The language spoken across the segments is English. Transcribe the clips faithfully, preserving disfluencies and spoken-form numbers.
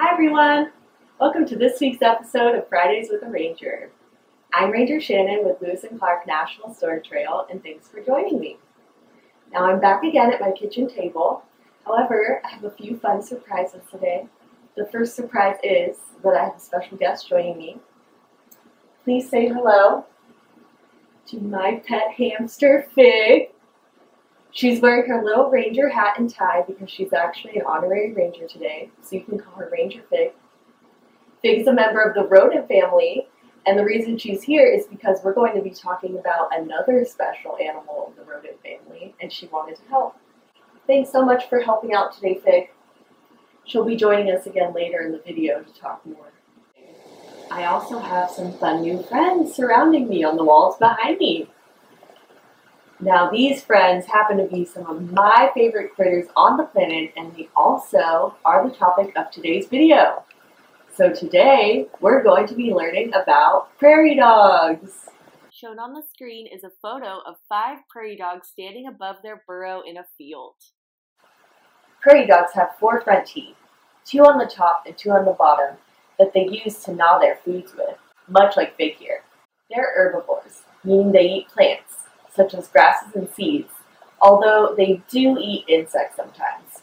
Hi everyone! Welcome to this week's episode of Fridays with a Ranger. I'm Ranger Shannon with Lewis and Clark National Sword Trail, and thanks for joining me. Now I'm back again at my kitchen table. However, I have a few fun surprises today. The first surprise is that I have a special guest joining me. Please say hello to my pet hamster, Fig. She's wearing her little ranger hat and tie because she's actually an honorary ranger today, so you can call her Ranger Fig. Fig's a member of the rodent family, and the reason she's here is because we're going to be talking about another special animal in the rodent family, and she wanted to help. Thanks so much for helping out today, Fig. She'll be joining us again later in the video to talk more. I also have some fun new friends surrounding me on the walls behind me. Now these friends happen to be some of my favorite critters on the planet, and they also are the topic of today's video. So today we're going to be learning about prairie dogs. Shown on the screen is a photo of five prairie dogs standing above their burrow in a field. Prairie dogs have four front teeth, two on the top and two on the bottom, that they use to gnaw their foods with, much like Fig here. They're herbivores, meaning they eat plants, such as grasses and seeds, although they do eat insects sometimes.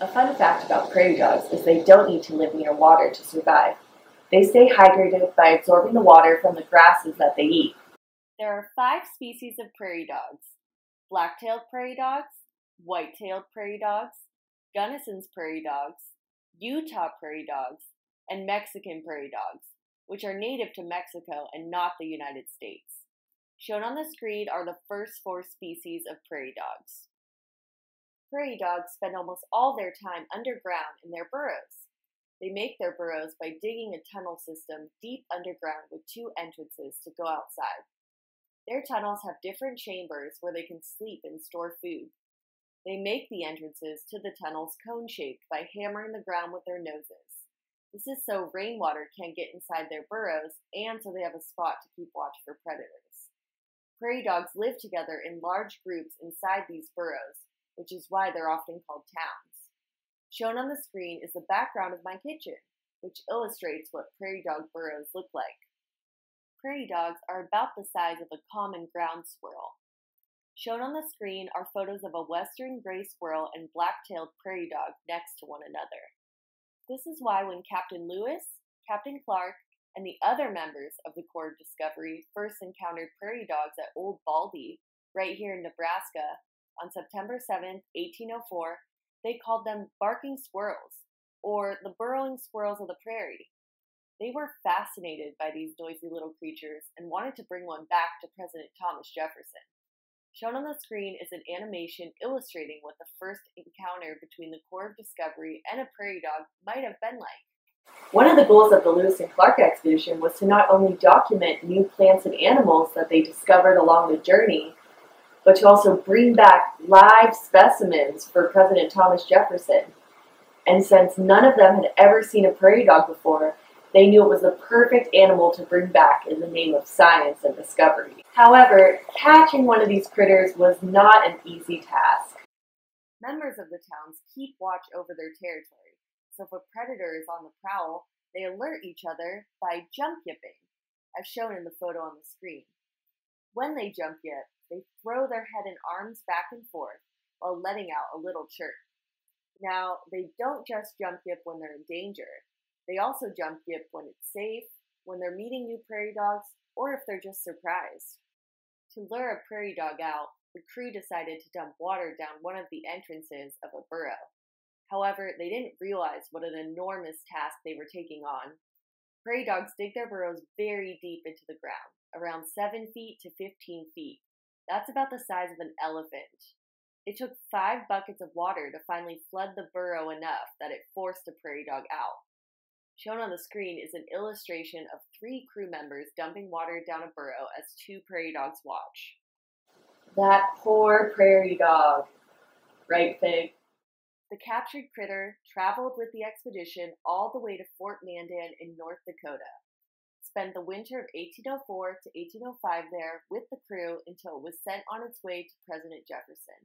A fun fact about prairie dogs is they don't need to live near water to survive. They stay hydrated by absorbing the water from the grasses that they eat. There are five species of prairie dogs: black-tailed prairie dogs, white-tailed prairie dogs, Gunnison's prairie dogs, Utah prairie dogs, and Mexican prairie dogs, which are native to Mexico and not the United States. Shown on the screen are the first four species of prairie dogs. Prairie dogs spend almost all their time underground in their burrows. They make their burrows by digging a tunnel system deep underground with two entrances to go outside. Their tunnels have different chambers where they can sleep and store food. They make the entrances to the tunnels cone-shaped by hammering the ground with their noses. This is so rainwater can't get inside their burrows, and so they have a spot to keep watch for predators. Prairie dogs live together in large groups inside these burrows, which is why they're often called towns. Shown on the screen is the background of my kitchen, which illustrates what prairie dog burrows look like. Prairie dogs are about the size of a common ground squirrel. Shown on the screen are photos of a western gray squirrel and black-tailed prairie dog next to one another. This is why when Captain Lewis, Captain Clark, and the other members of the Corps of Discovery first encountered prairie dogs at Old Baldy, right here in Nebraska, on September seventh, eighteen oh four, they called them barking squirrels, or the burrowing squirrels of the prairie. They were fascinated by these noisy little creatures and wanted to bring one back to President Thomas Jefferson. Shown on the screen is an animation illustrating what the first encounter between the Corps of Discovery and a prairie dog might have been like. One of the goals of the Lewis and Clark Expedition was to not only document new plants and animals that they discovered along the journey, but to also bring back live specimens for President Thomas Jefferson. And since none of them had ever seen a prairie dog before, they knew it was the perfect animal to bring back in the name of science and discovery. However, catching one of these critters was not an easy task. Members of the towns keep watch over their territory, so if a predator is on the prowl, they alert each other by jump yipping, as shown in the photo on the screen. When they jump yip, they throw their head and arms back and forth while letting out a little chirp. Now, they don't just jump yip when they're in danger. They also jump yip when it's safe, when they're meeting new prairie dogs, or if they're just surprised. To lure a prairie dog out, the crew decided to dump water down one of the entrances of a burrow. However, they didn't realize what an enormous task they were taking on. Prairie dogs dig their burrows very deep into the ground, around seven feet to fifteen feet. That's about the size of an elephant. It took five buckets of water to finally flood the burrow enough that it forced a prairie dog out. Shown on the screen is an illustration of three crew members dumping water down a burrow as two prairie dogs watch. That poor prairie dog. Right, Fig? The captured critter traveled with the expedition all the way to Fort Mandan in North Dakota. Spent the winter of eighteen oh four to eighteen oh five there with the crew until it was sent on its way to President Jefferson.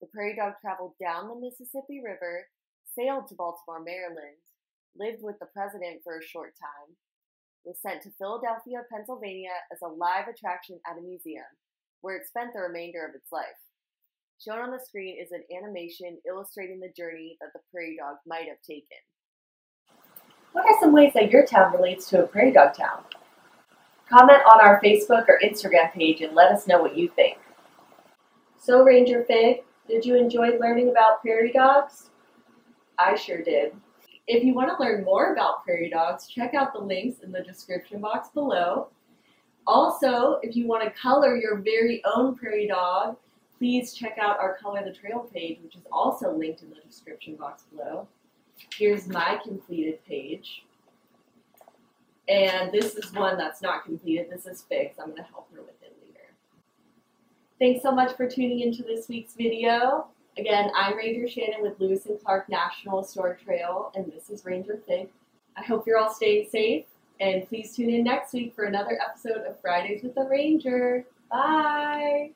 The prairie dog traveled down the Mississippi River sailed to Baltimore, Maryland, lived with the president for a short time, was sent to Philadelphia, Pennsylvania as a live attraction at a museum, where it spent the remainder of its life. Shown on the screen is an animation illustrating the journey that the prairie dog might have taken. What are some ways that your town relates to a prairie dog town? Comment on our Facebook or Instagram page and let us know what you think. So Ranger Fig, did you enjoy learning about prairie dogs? I sure did. If you want to learn more about prairie dogs, check out the links in the description box below. Also, if you want to color your very own prairie dog, please check out our Color the Trail page, which is also linked in the description box below. Here's my completed page. And this is one that's not completed. This is Fig's. I'm going to help her with it later. Thanks so much for tuning into this week's video. Again, I'm Ranger Shannon with Lewis and Clark National Historic Trail, and this is Ranger Fig. I hope you're all staying safe, and please tune in next week for another episode of Fridays with the Ranger. Bye!